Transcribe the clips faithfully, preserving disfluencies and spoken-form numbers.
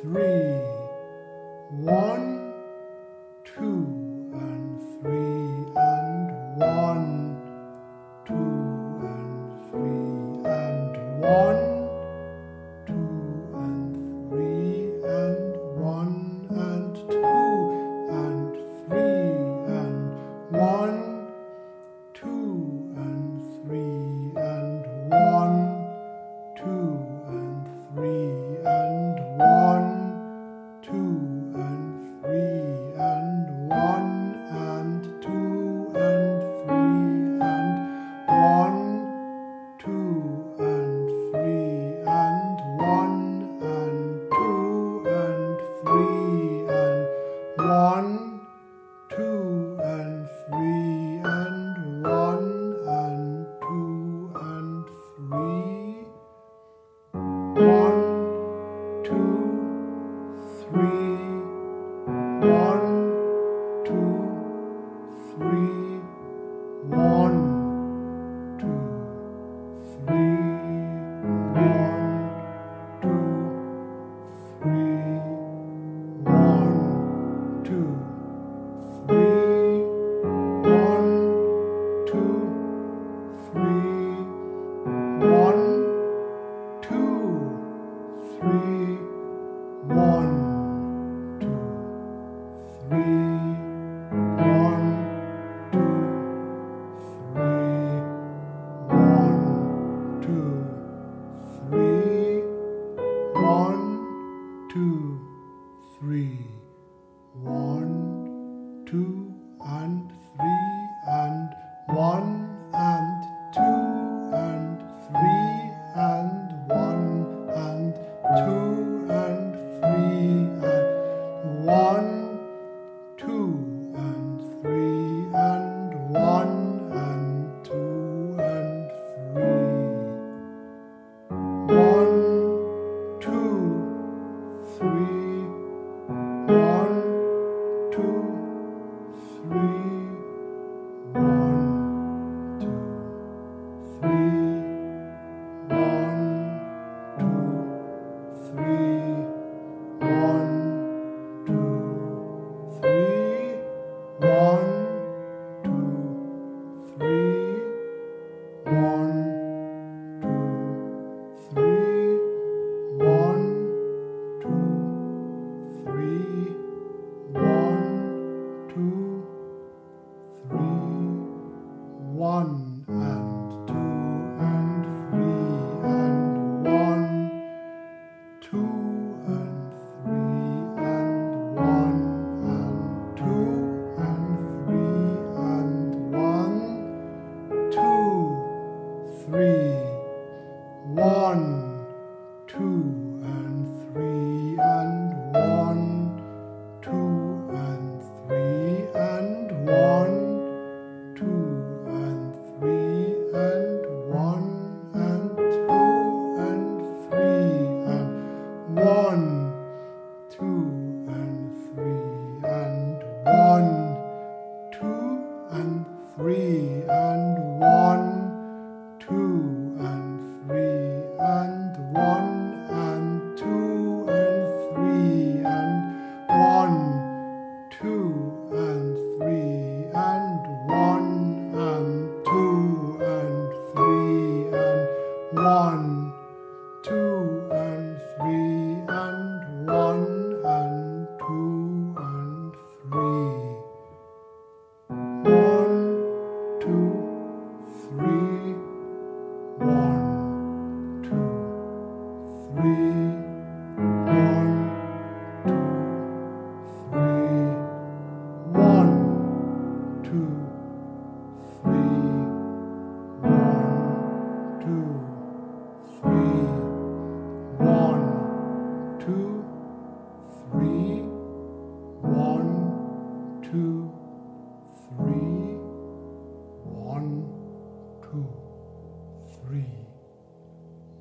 three, one, two, and three, and one, two, and three, and one, two, and three, and one, and two, and three, and one, two, and three, and one, two, and three, and one, two, and three, and one, and two, and three, and one, two, and three, and one, and two, and three, and one, two, and three, and one, and two, and three, one, two, three, one, two, three, one, two, three, one, two, three, one, two, three, one, two, three, one, two, three, one, three, one, two, three, one, two, three, one, two, three, one, two, and three, and one, and two, and three, and one, and two, and three, and one, two, and three, and one, and two, and three, one, two, three, one, two, three, one, two, three, one, two, three, one, two, three, one, two, three, one, two, three, one, two, three, one, two, three, one, and two, and three, and one, two, three, one, two, and three, and one, two, and three, and one, two, and three, and one, and two, and three, and one, two, and three, and one, two, and three, and one, two, and three, and one, and two, and three, and one, two, and three, and one, and two, and three, and one, two, and three, and one, and two, and three, one, two, three, one, two, three, one, two, three, one, two, three, one, two, three, one, two, three, one, two, three, one, two,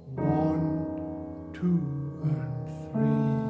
three, one, two, and three.